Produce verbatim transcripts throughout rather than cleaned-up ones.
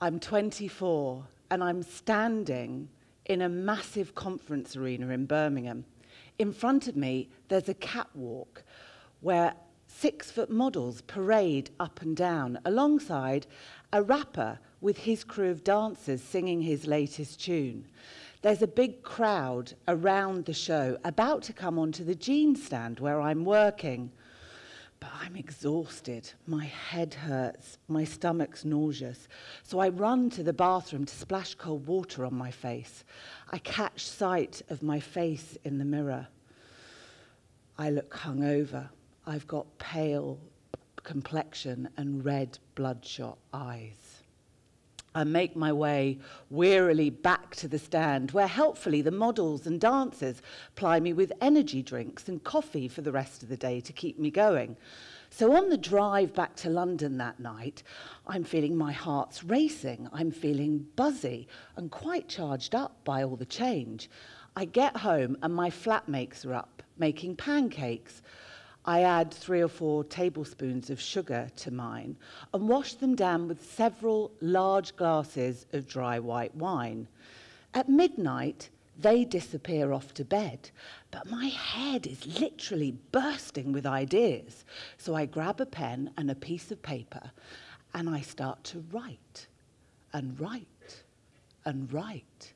I'm twenty-four, and I'm standing in a massive conference arena in Birmingham. In front of me, there's a catwalk where six-foot models parade up and down, alongside a rapper with his crew of dancers singing his latest tune. There's a big crowd around the show, about to come onto the jean stand where I'm working. But I'm exhausted, my head hurts, my stomach's nauseous, so I run to the bathroom to splash cold water on my face. I catch sight of my face in the mirror. I look hungover. I've got pale complexion and red bloodshot eyes. I make my way wearily back to the stand, where helpfully the models and dancers ply me with energy drinks and coffee for the rest of the day to keep me going. So on the drive back to London that night, I'm feeling my heart's racing, I'm feeling buzzy and quite charged up by all the change. I get home and my flatmates are up, making pancakes. I add three or four tablespoons of sugar to mine and wash them down with several large glasses of dry white wine. At midnight, they disappear off to bed, but my head is literally bursting with ideas. So I grab a pen and a piece of paper and I start to write and write and write.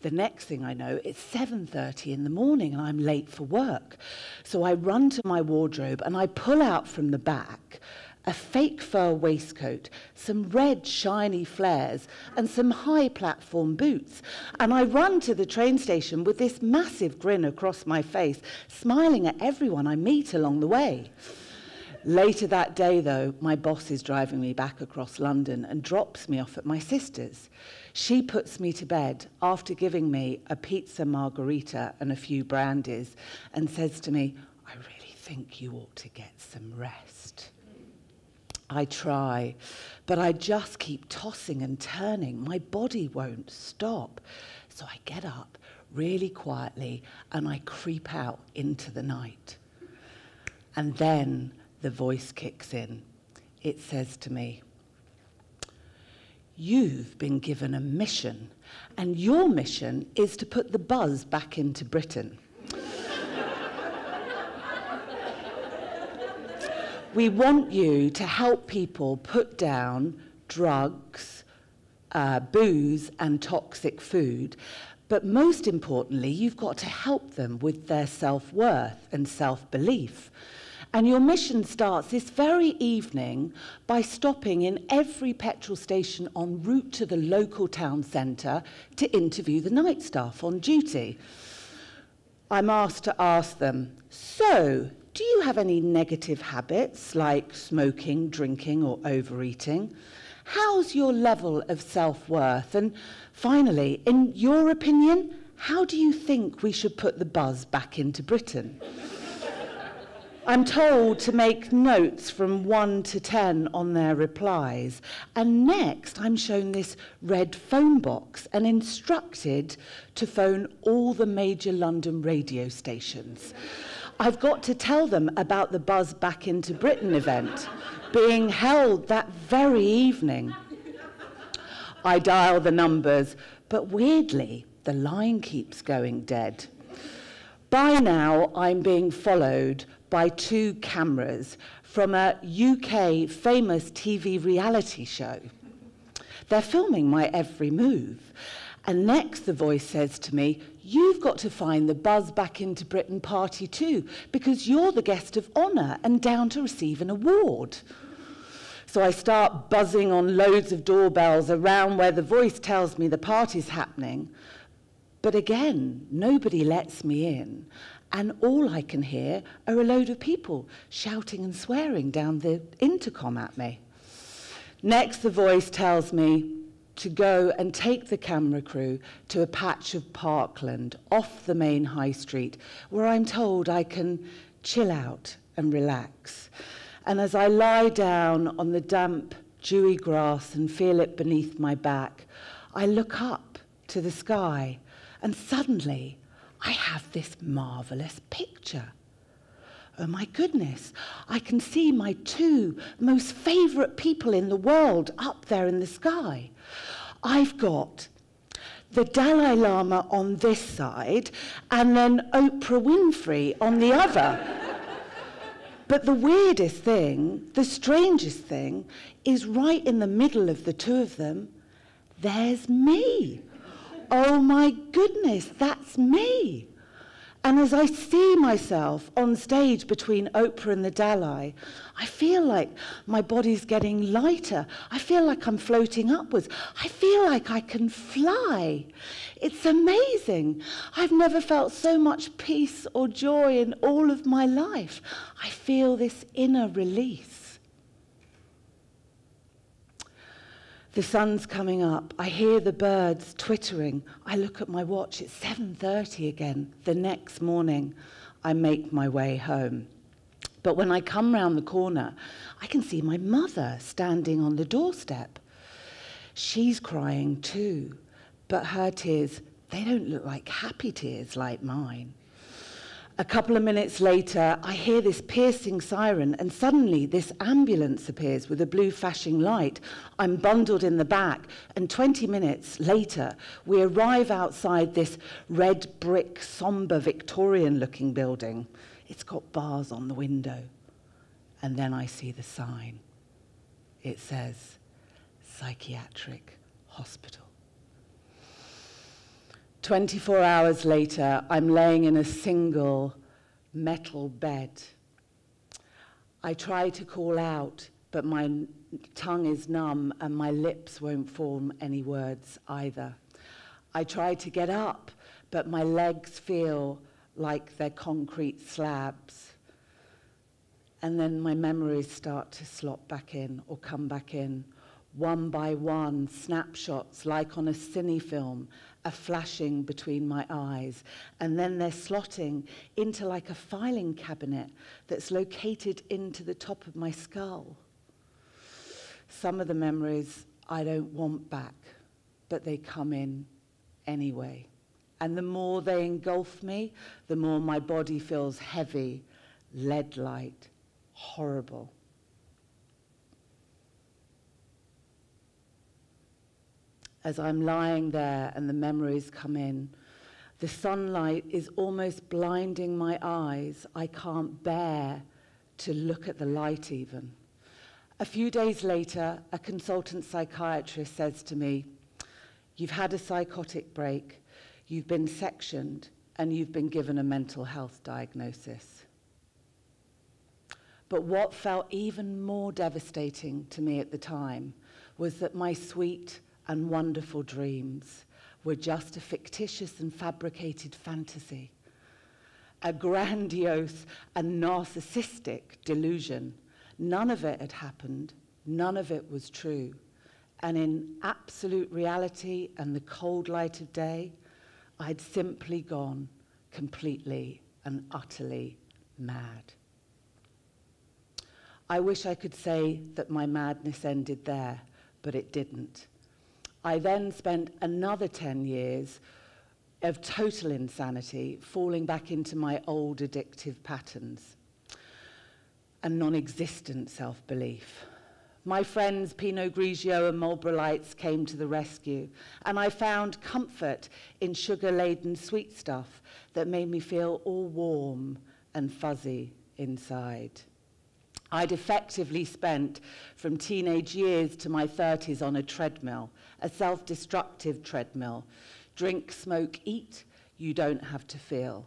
The next thing I know, it's seven thirty in the morning and I'm late for work. So I run to my wardrobe and I pull out from the back a fake fur waistcoat, some red shiny flares and some high platform boots. And I run to the train station with this massive grin across my face, smiling at everyone I meet along the way. Later that day, though, my boss is driving me back across London and drops me off at my sister's. She puts me to bed after giving me a pizza margherita and a few brandies and says to me, "I really think you ought to get some rest." I try, but I just keep tossing and turning. My body won't stop. So I get up really quietly and I creep out into the night. And then the voice kicks in. It says to me, "You've been given a mission, and your mission is to put the buzz back into Britain." "We want you to help people put down drugs, uh, booze, and toxic food. But most importantly, you've got to help them with their self-worth and self-belief. And your mission starts this very evening by stopping in every petrol station en route to the local town centre to interview the night staff on duty." I'm asked to ask them, "So, do you have any negative habits like smoking, drinking or overeating? How's your level of self-worth? And finally, in your opinion, how do you think we should put the buzz back into Britain?" I'm told to make notes from one to ten on their replies. And next, I'm shown this red phone box and instructed to phone all the major London radio stations. I've got to tell them about the Buzz Back into Britain event being held that very evening. I dial the numbers, but weirdly, the line keeps going dead. By now, I'm being followed by two cameras from a U K famous T V reality show. They're filming my every move. And next the voice says to me, "You've got to find the Buzz Back into Britain party too, because you're the guest of honour and down to receive an award." So I start buzzing on loads of doorbells around where the voice tells me the party's happening. But again, nobody lets me in. And all I can hear are a load of people shouting and swearing down the intercom at me. Next, the voice tells me to go and take the camera crew to a patch of parkland off the main high street, where I'm told I can chill out and relax. And as I lie down on the damp, dewy grass and feel it beneath my back, I look up to the sky, and suddenly, I have this marvellous picture oh my goodness, I can see my two most favourite people in the world up there in the sky. I've got the Dalai Lama on this side and then Oprah Winfrey on the other. But the weirdest thing, the strangest thing, is right in the middle of the two of them, there's me. Oh my goodness, that's me. And as I see myself on stage between Oprah and the Dalai, I feel like my body's getting lighter. I feel like I'm floating upwards. I feel like I can fly. It's amazing. I've never felt so much peace or joy in all of my life. I feel this inner release. The sun's coming up, I hear the birds twittering, I look at my watch, it's seven thirty again. The next morning, I make my way home. But when I come round the corner, I can see my mother standing on the doorstep. She's crying too, but her tears, they don't look like happy tears like mine. A couple of minutes later, I hear this piercing siren, and suddenly this ambulance appears with a blue flashing light. I'm bundled in the back, and twenty minutes later, we arrive outside this red brick, sombre Victorian-looking building. It's got bars on the window. And then I see the sign. It says, Psychiatric Hospital. twenty-four hours later, I'm laying in a single metal bed. I try to call out, but my tongue is numb and my lips won't form any words either. I try to get up, but my legs feel like they're concrete slabs. And then my memories start to slop back in or come back in, one by one, snapshots like on a cine film, are flashing between my eyes, and then they're slotting into like a filing cabinet that's located into the top of my skull. Some of the memories I don't want back, but they come in anyway. And the more they engulf me, the more my body feels heavy, lead-light, horrible. As I'm lying there and the memories come in, the sunlight is almost blinding my eyes. I can't bear to look at the light even. A few days later, a consultant psychiatrist says to me, "You've had a psychotic break, you've been sectioned, and you've been given a mental health diagnosis." But what felt even more devastating to me at the time was that my sweet and wonderful dreams were just a fictitious and fabricated fantasy, a grandiose and narcissistic delusion. None of it had happened, none of it was true. And in absolute reality and the cold light of day, I'd simply gone completely and utterly mad. I wish I could say that my madness ended there, but it didn't. I then spent another ten years of total insanity, falling back into my old addictive patterns and non-existent self-belief. My friends Pinot Grigio and Marlboro Lights came to the rescue, and I found comfort in sugar-laden sweet stuff that made me feel all warm and fuzzy inside. I'd effectively spent from teenage years to my thirties on a treadmill, a self-destructive treadmill. Drink, smoke, eat, you don't have to feel.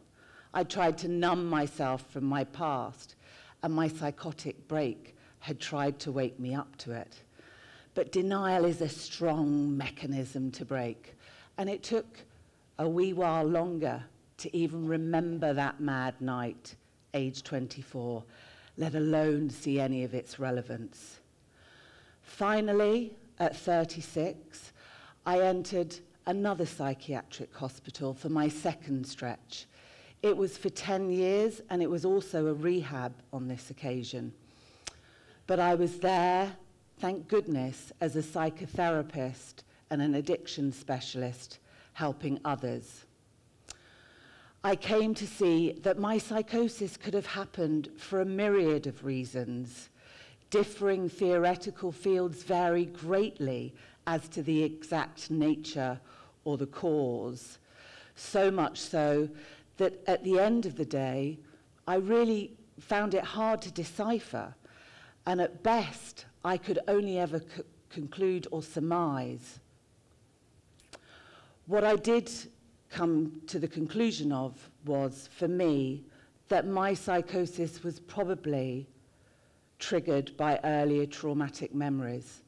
I tried to numb myself from my past, and my psychotic break had tried to wake me up to it. But denial is a strong mechanism to break, and it took a wee while longer to even remember that mad night, age twenty-four. Let alone see any of its relevance. Finally, at thirty-six, I entered another psychiatric hospital for my second stretch. It was for ten years, and it was also a rehab on this occasion. But I was there, thank goodness, as a psychotherapist and an addiction specialist, helping others. I came to see that my psychosis could have happened for a myriad of reasons. Differing theoretical fields vary greatly as to the exact nature or the cause. So much so that at the end of the day, I really found it hard to decipher. And at best, I could only ever co- conclude or surmise. What I did come to the conclusion of was, for me, that my psychosis was probably triggered by earlier traumatic memories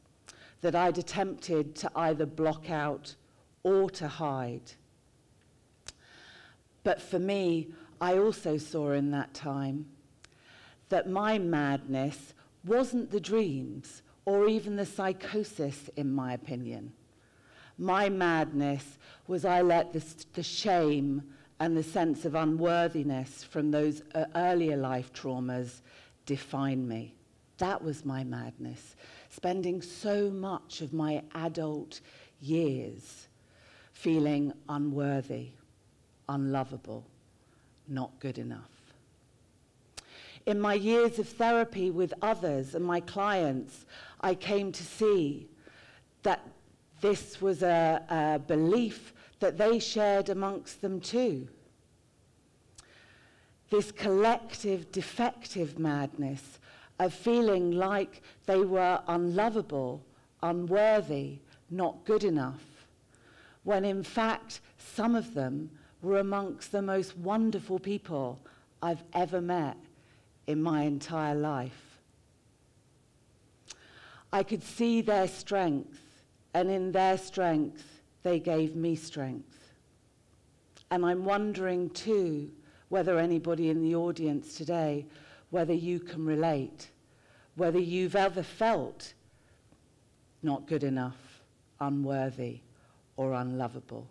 that I'd attempted to either block out or to hide. But for me, I also saw in that time that my madness wasn't the dreams or even the psychosis, in my opinion. My madness was I let the, the shame and the sense of unworthiness from those uh, earlier life traumas define me. That was my madness, spending so much of my adult years feeling unworthy, unlovable, not good enough. In my years of therapy with others and my clients, I came to see that this was a, a belief that they shared amongst them too. This collective defective madness of feeling like they were unlovable, unworthy, not good enough, when in fact some of them were amongst the most wonderful people I've ever met in my entire life. I could see their strength, and in their strength, they gave me strength. And I'm wondering too, whether anybody in the audience today, whether you can relate, whether you've ever felt not good enough, unworthy, or unlovable.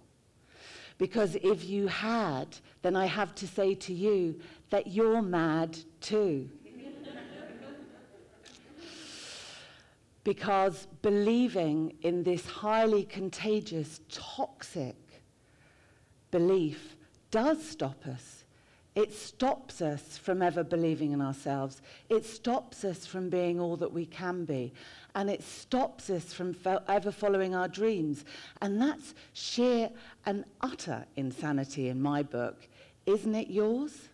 Because if you had, then I have to say to you that you're mad too. Because believing in this highly contagious, toxic belief does stop us. It stops us from ever believing in ourselves. It stops us from being all that we can be. And it stops us from ever following our dreams. And that's sheer and utter insanity in my book. Isn't it yours?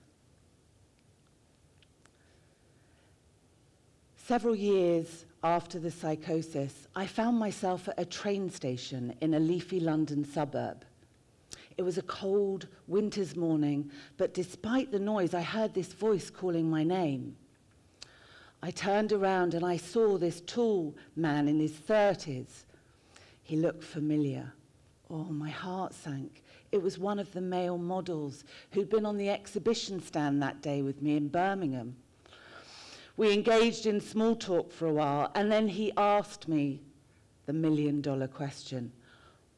Several years after the psychosis, I found myself at a train station in a leafy London suburb. It was a cold winter's morning, but despite the noise, I heard this voice calling my name. I turned around and I saw this tall man in his thirties. He looked familiar. Oh, my heart sank. It was one of the male models who'd been on the exhibition stand that day with me in Birmingham. We engaged in small talk for a while, and then he asked me the million-dollar question.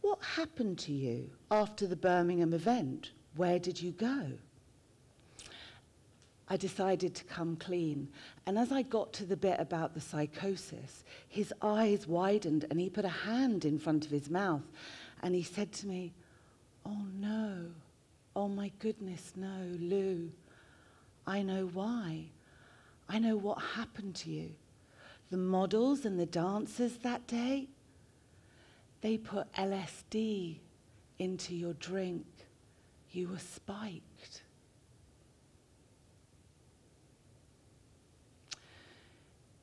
What happened to you after the Birmingham event? Where did you go? I decided to come clean. And as I got to the bit about the psychosis, his eyes widened and he put a hand in front of his mouth. And he said to me, oh no, oh my goodness, no, Lou. I know why. I know what happened to you. The models and the dancers that day, they put L S D into your drink. You were spiked.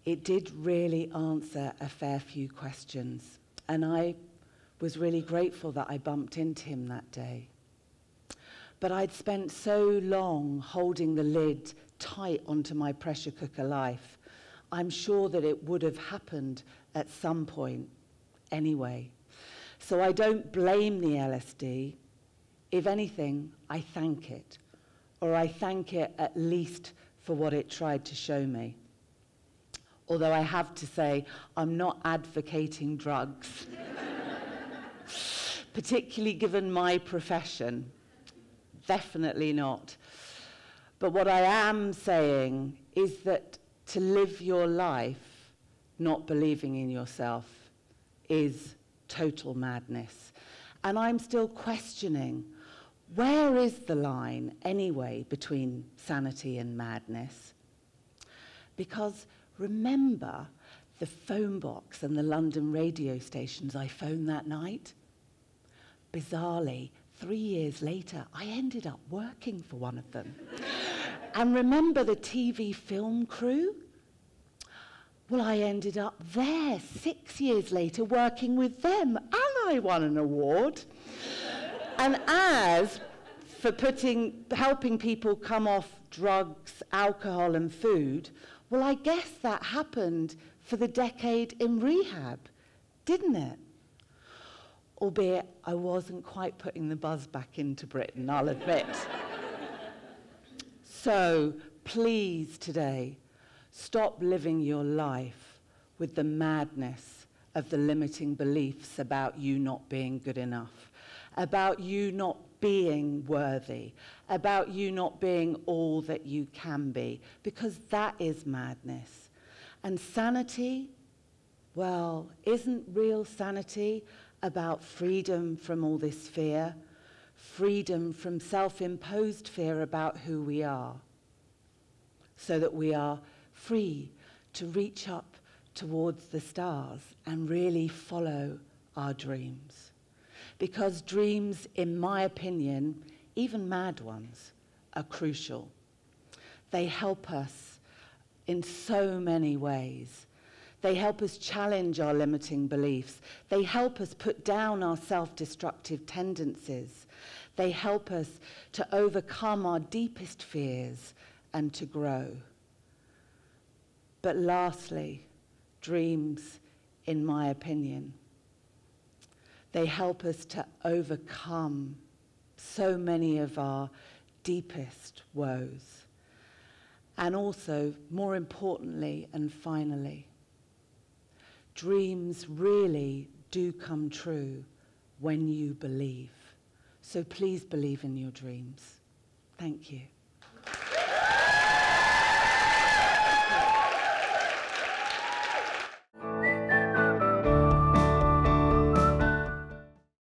It did really answer a fair few questions, and I was really grateful that I bumped into him that day. But I'd spent so long holding the lid tight onto my pressure cooker life, I'm sure that it would have happened at some point anyway. So I don't blame the L S D. If anything, I thank it, or I thank it at least for what it tried to show me. Although I have to say, I'm not advocating drugs, particularly given my profession. Definitely not. But what I am saying is that to live your life not believing in yourself is total madness. And I'm still questioning Where is the line, anyway, between sanity and madness? Because remember the phone box and the London radio stations I phoned that night? Bizarrely, three years later, I ended up working for one of them. And remember the T V film crew? Well, I ended up there six years later working with them, and I won an award. And as for putting, helping people come off drugs, alcohol, and food, well, I guess that happened for the decade in rehab, didn't it? Albeit I wasn't quite putting the buzz back into Britain, I'll admit. So please today, stop living your life with the madness of the limiting beliefs about you not being good enough, about you not being worthy, about you not being all that you can be, because that is madness. And sanity, well, isn't real sanity about freedom from all this fear, freedom from self-imposed fear about who we are, so that we are free to reach up towards the stars and really follow our dreams. Because dreams, in my opinion, even mad ones, are crucial. They help us in so many ways. They help us challenge our limiting beliefs. They help us put down our self-destructive tendencies. They help us to overcome our deepest fears and to grow. But lastly, dreams, in my opinion, they help us to overcome so many of our deepest woes. And also, more importantly and finally, dreams really do come true when you believe. So please believe in your dreams. Thank you.